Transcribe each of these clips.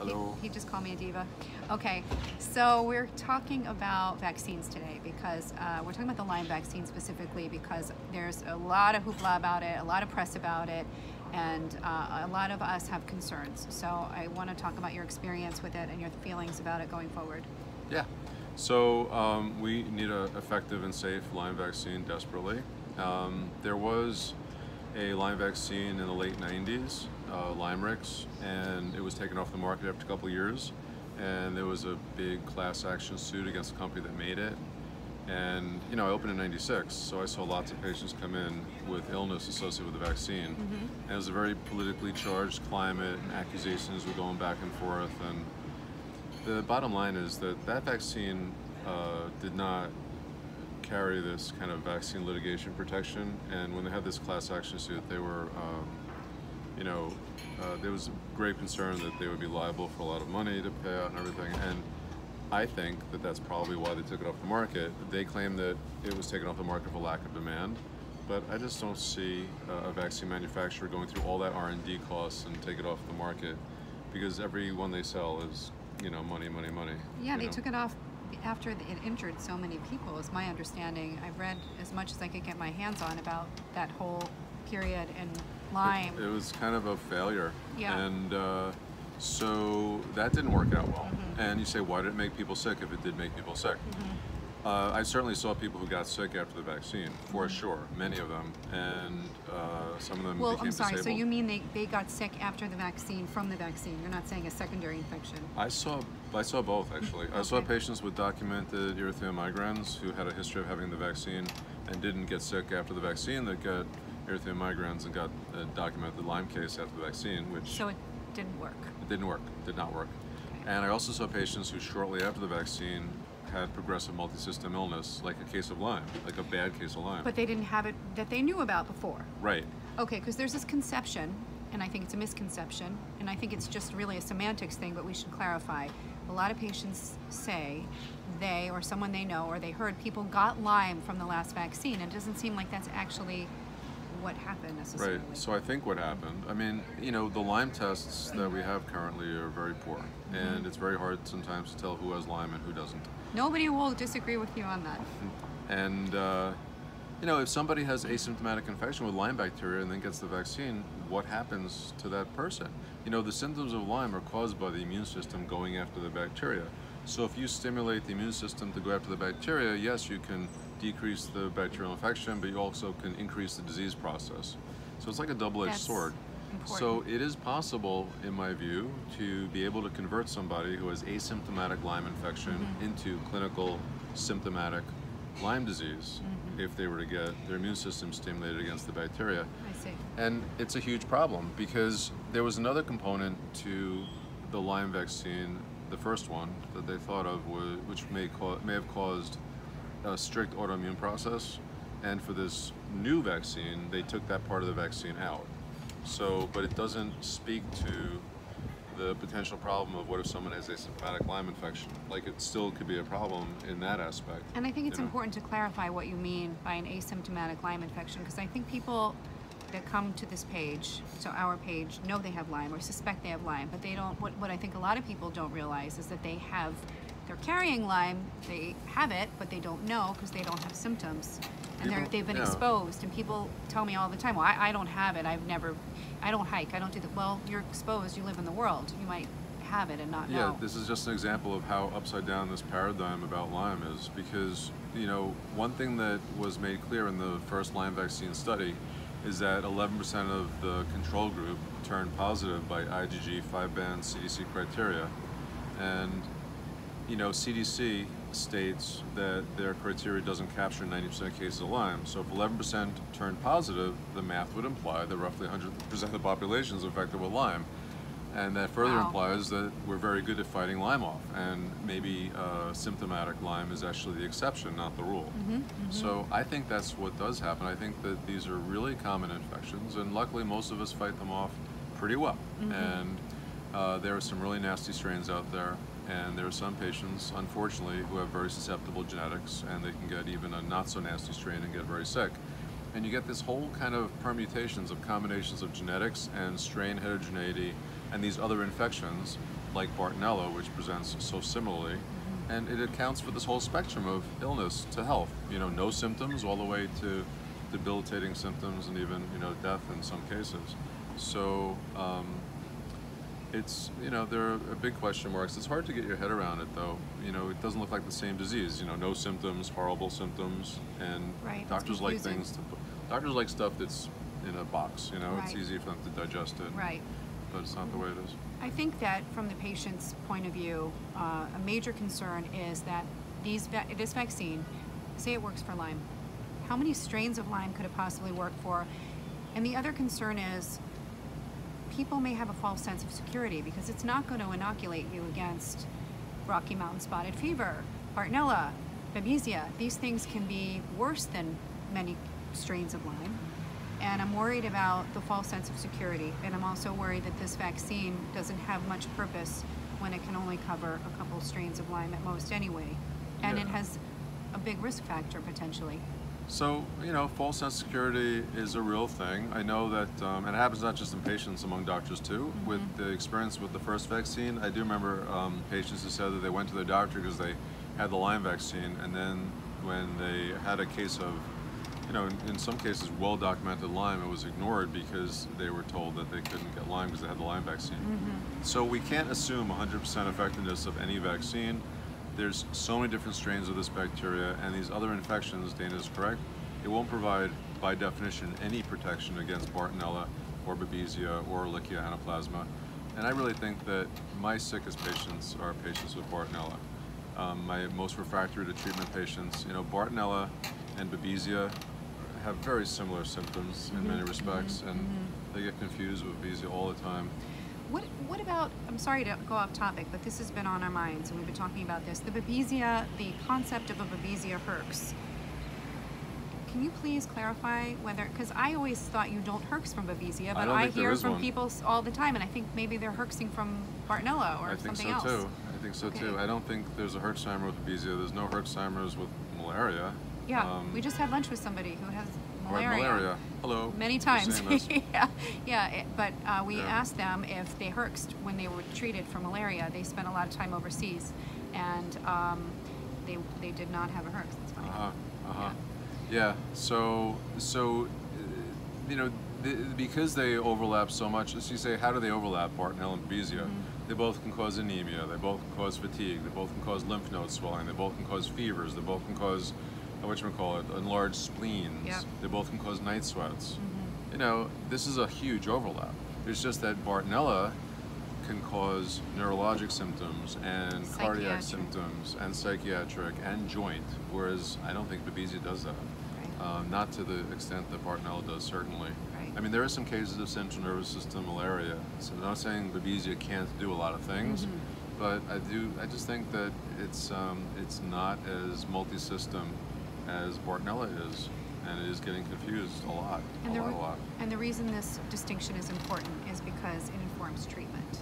Hello. He just called me a diva. Okay, so we're talking about vaccines today because we're talking about the Lyme vaccine specifically because there's a lot of hoopla about it, a lot of press about it, and a lot of us have concerns. So I want to talk about your experience with it and your feelings about it going forward. Yeah, so we need an effective and safe Lyme vaccine desperately. There was a Lyme vaccine in the late 90s, Lymerix, and it was taken off the market after a couple years, and there was a big class action suit against the company that made it. And you know, I opened in '96, so I saw lots of patients come in with illness associated with the vaccine. Mm-hmm. And it was a very politically charged climate, and accusations were going back and forth. And the bottom line is that that vaccine did not carry this kind of vaccine litigation protection. And when they had this class action suit, they were, you know, there was great concern that they would be liable for a lot of money to pay out and everything. And I think that that's probably why they took it off the market. They claim that it was taken off the market for lack of demand, but I just don't see a vaccine manufacturer going through all that R&D costs and take it off the market, because every one they sell is, you know, money, money, money. Yeah, they took it off after it injured so many people, is my understanding. I've read as much as I could get my hands on about that whole period in Lyme. It was kind of a failure. Yeah. And so that didn't work out well. Mm-hmm. And you say, why did it make people sick if it did make people sick? Mm-hmm. I certainly saw people who got sick after the vaccine, for mm-hmm. sure, many of them. And some of them became disabled. Well, I'm sorry, so you mean they got sick after the vaccine from the vaccine? You're not saying a secondary infection? I saw both, actually. Okay. I saw patients with documented erythema migrans who had a history of having the vaccine and didn't get sick after the vaccine, that got erythema migrans and got a documented Lyme case after the vaccine, which... So it didn't work. It didn't work. Did not work. Okay. And I also saw patients who shortly after the vaccine had progressive multisystem illness, like a case of Lyme, like a bad case of Lyme. But they didn't have it that they knew about before. Right. Okay, because there's this conception, and I think it's a misconception, and I think it's just really a semantics thing, but we should clarify. A lot of patients say they, or someone they know, or they heard people got Lyme from the last vaccine, and it doesn't seem like that's actually what happened necessarily. Right, so I think what happened, I mean, you know, the Lyme tests that we have currently are very poor, mm-hmm. and it's very hard sometimes to tell who has Lyme and who doesn't. Nobody will disagree with you on that. And, you know, if somebody has asymptomatic infection with Lyme bacteria and then gets the vaccine, what happens to that person? You know, the symptoms of Lyme are caused by the immune system going after the bacteria. So if you stimulate the immune system to go after the bacteria, yes, you can decrease the bacterial infection, but you also can increase the disease process. So it's like a double-edged sword. Important. So it is possible, in my view, to be able to convert somebody who has asymptomatic Lyme infection mm-hmm. into clinical symptomatic Lyme disease mm-hmm. if they were to get their immune system stimulated against the bacteria. I see. And it's a huge problem because there was another component to the Lyme vaccine, the first one that they thought of, which may have caused a strict autoimmune process. And for this new vaccine, they took that part of the vaccine out. So, but it doesn't speak to the potential problem of what if someone has asymptomatic Lyme infection. Like, it still could be a problem in that aspect. And I think it's important to clarify what you mean by an asymptomatic Lyme infection, because I think people that come to this page, so our page, know they have Lyme or suspect they have Lyme, but they don't, what I think a lot of people don't realize is that they're carrying Lyme, they have it, but they don't know because they don't have symptoms. And they've been exposed, and people tell me all the time, well, I don't have it, I've never, I don't hike, I don't do that. Well, you're exposed, you live in the world, you might have it and not know. Yeah, this is just an example of how upside down this paradigm about Lyme is, because, you know, one thing that was made clear in the first Lyme vaccine study is that 11% of the control group turned positive by IgG 5-band CDC criteria. And, you know, CDC states that their criteria doesn't capture 90% of cases of Lyme. So if 11% turned positive, the math would imply that roughly 100% of the population is infected with Lyme. And that further implies that we're very good at fighting Lyme off. And maybe symptomatic Lyme is actually the exception, not the rule. Mm-hmm, mm-hmm. So I think that's what does happen. I think that these are really common infections, and luckily most of us fight them off pretty well. Mm-hmm. And there are some really nasty strains out there. And there are some patients, unfortunately, who have very susceptible genetics, and they can get even a not-so-nasty strain and get very sick. And you get this whole kind of permutations of combinations of genetics and strain heterogeneity and these other infections like Bartonella, which presents so similarly, and it accounts for this whole spectrum of illness to health, you know, no symptoms all the way to debilitating symptoms and even, you know, death in some cases. So it's, you know, there are big question marks. It's hard to get your head around it, though. You know, it doesn't look like the same disease. You know, no symptoms, horrible syms, and right, doctors like things to, doctors like stuff that's in a box, you know, right. It's easy for them to digest it, right? But it's not the way it is. I think that from the patient's point of view, a major concern is that this vaccine, say it works for Lyme, how many strains of Lyme could it possibly work for? And the other concern is people may have a false sense of security because it's not going to inoculate you against Rocky Mountain spotted fever, Bartonella, Babesia. These things can be worse than many strains of Lyme. And I'm worried about the false sense of security. And I'm also worried that this vaccine doesn't have much purpose when it can only cover a couple of strains of Lyme at most anyway. And yeah, it has a big risk factor potentially. So, you know, false sense of security is a real thing. I know that, and it happens not just in patients, among doctors too. Mm-hmm. With the experience with the first vaccine, I do remember patients who said that they went to their doctor because they had the Lyme vaccine, and then when they had a case of, you know, in some cases, well-documented Lyme, it was ignored because they were told that they couldn't get Lyme because they had the Lyme vaccine. Mm-hmm. So we can't assume 100% effectiveness of any vaccine. There's so many different strains of this bacteria and these other infections, Dana is correct. It won't provide, by definition, any protection against Bartonella or Babesia or Ehrlichia anaplasma. And I really think that my sickest patients are patients with Bartonella. My most refractory to treatment patients, you know, Bartonella and Babesia have very similar symptoms in many respects, and they get confused with Babesia all the time. What about, I'm sorry to go off topic, but this has been on our minds and we've been talking about this, the Babesia, the concept of a Babesia herx. Can you please clarify whether, because I always thought you don't herx from Babesia, but I hear from people all the time, and I think maybe they're herxing from Bartonella or something else. I think so too. I think so too. I don't think there's a Herxheimer with Babesia. There's no Herxheimers with malaria. Yeah, we just had lunch with somebody who has malaria. Hello. Many times. But we asked them if they herxed when they were treated for malaria. They spent a lot of time overseas, and they did not have a herx. That's funny. So you know, because they overlap so much. So you say, how do they overlap? Bartonella and Babesia. They both can cause anemia. They both can cause fatigue. They both can cause lymph node swelling. They both can cause fevers. They both can cause enlarged spleens. Yep. They both can cause night sweats. You know, this is a huge overlap. It's just that Bartonella can cause neurologic symptoms and cardiac symptoms and psychiatric and joint, whereas I don't think Babesia does that. Right. Not to the extent that Bartonella does, certainly. Right. I mean, there are some cases of central nervous system malaria, so I'm not saying Babesia can't do a lot of things, but I just think that it's not as multi-system as Bartonella is, and it is getting confused a lot, a lot. And the reason this distinction is important is because it informs treatment.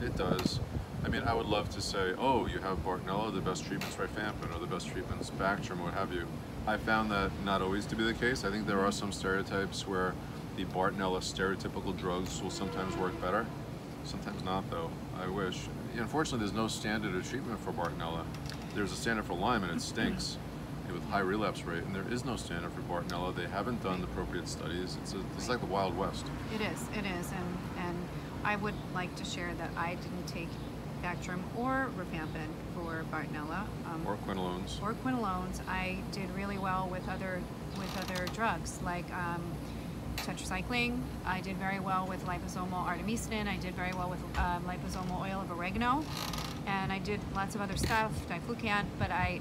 It does. I mean, I would love to say, oh, you have Bartonella, the best treatment's rifampin, or the best treatment's Bactrim, what have you. I found that not always to be the case. I think there are some stereotypes where the Bartonella stereotypical drugs will sometimes work better, sometimes not though, I wish. Unfortunately, there's no standard of treatment for Bartonella. There's a standard for Lyme, and it stinks. With high relapse rate, and there is no standard for Bartonella. They haven't done the appropriate studies. It's like the Wild West. It is, and I would like to share that I didn't take Bactrim or rifampin for Bartonella. Or quinolones. I did really well with other drugs like tetracycline. I did very well with liposomal artemisinin. I did very well with liposomal oil of oregano. And I did lots of other stuff, Diflucan, but I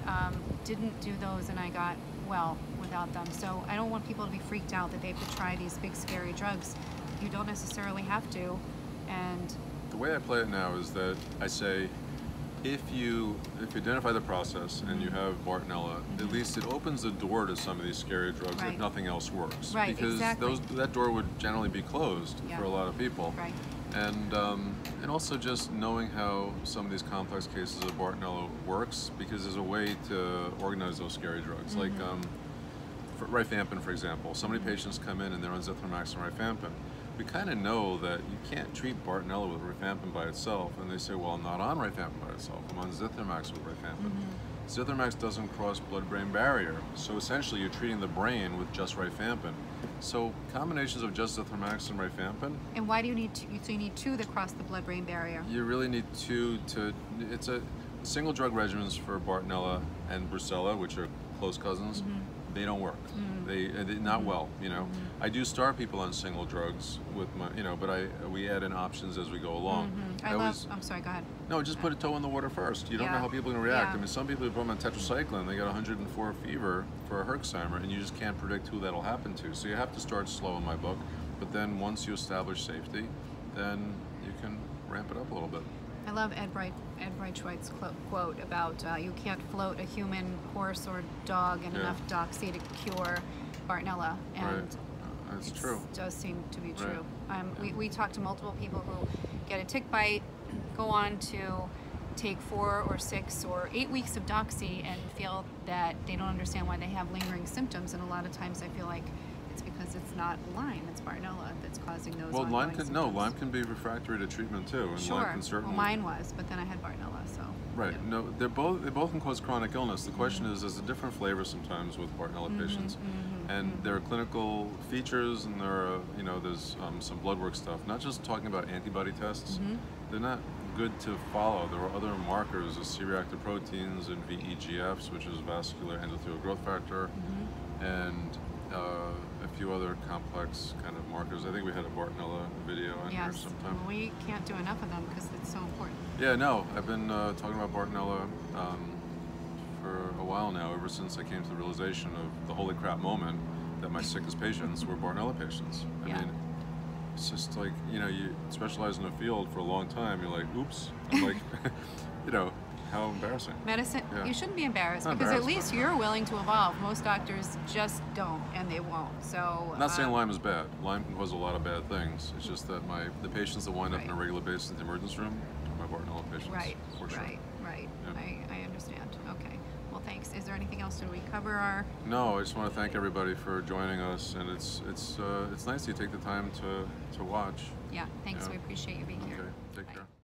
didn't do those, and I got well without them. So I don't want people to be freaked out that they have to try these big scary drugs. You don't necessarily have to. And the way I play it now is that I say, if you identify the process and you have Bartonella, at least it opens the door to some of these scary drugs if nothing else works. Right, because that door would generally be closed for a lot of people. Right. And also just knowing how some of these complex cases of Bartonella works, because there's a way to organize those scary drugs. Like rifampin, for example. So many patients come in and they're on zithromax and rifampin. we kind of know that you can't treat Bartonella with rifampin by itself, and they say, well, I'm not on rifampin by itself, I'm on zithromax with rifampin. Mm-hmm. Zithromax doesn't cross blood-brain barrier, so essentially you're treating the brain with just rifampin. So combinations of just zithromax and rifampin. And why do you need two? So you need two that cross the blood-brain barrier? You really need two to, it's a single drug regimens for Bartonella and Brucella, which are close cousins. Mm-hmm. They don't work. Mm. They not well, you know. Mm. I do start people on single drugs with my, you know, but we add in options as we go along. Mm-hmm. I'm sorry, go ahead. No, just put a toe in the water first. You don't know how people are going to react. I mean, some people put them on tetracycline, they got 104 fever for a Herxheimer, and you just can't predict who that'll happen to. So you have to start slow in my book, but then once you establish safety, then you can ramp it up a little bit. I love Ed Breitscheidt's quote about you can't float a human, horse, or dog in enough doxy to cure Bartonella, and that's true. Does seem to be true. We talk to multiple people who get a tick bite, go on to take 4 or 6 or 8 weeks of doxy and feel that they don't understand why they have lingering symptoms, and a lot of times I feel like because it's not Lyme, it's Bartonella that's causing those. Well, Lyme can Lyme can be refractory to treatment too, and Lyme can certainly. Well, mine was, but then I had Bartonella, so. Right. Yeah. No, they both can cause chronic illness. The question is, there's a different flavor sometimes with Bartonella patients, and there are clinical features, and there are some blood work stuff. Not just talking about antibody tests. They're not good to follow. There are other markers of C-reactive proteins and VEGFs, which is vascular endothelial growth factor, and a few other complex kind of markers. I think we had a Bartonella video in here sometime. Well, we can't do enough of them because it's so important. Yeah, no, I've been talking about Bartonella for a while now, ever since I came to the realization of the holy crap moment that my sickest patients were Bartonella patients. I mean, it's just like, you know, you specialize in a field for a long time, you're like, oops, I'm like, you know, how embarrassing. Medicine, you shouldn't be embarrassed because at least you're willing to evolve. Most doctors just don't, and they won't. So I'm not saying Lyme is bad. Lyme can cause a lot of bad things. It's just that the patients that wind up on a regular basis in the emergency room are my Bartonella patients. Right. Yeah. I understand. Okay. Well, thanks. Is there anything else? Did we cover our? No, I just want to thank everybody for joining us, and it's nice you take the time to watch. Yeah. Thanks. Yeah. We appreciate you being here. Okay. Take care.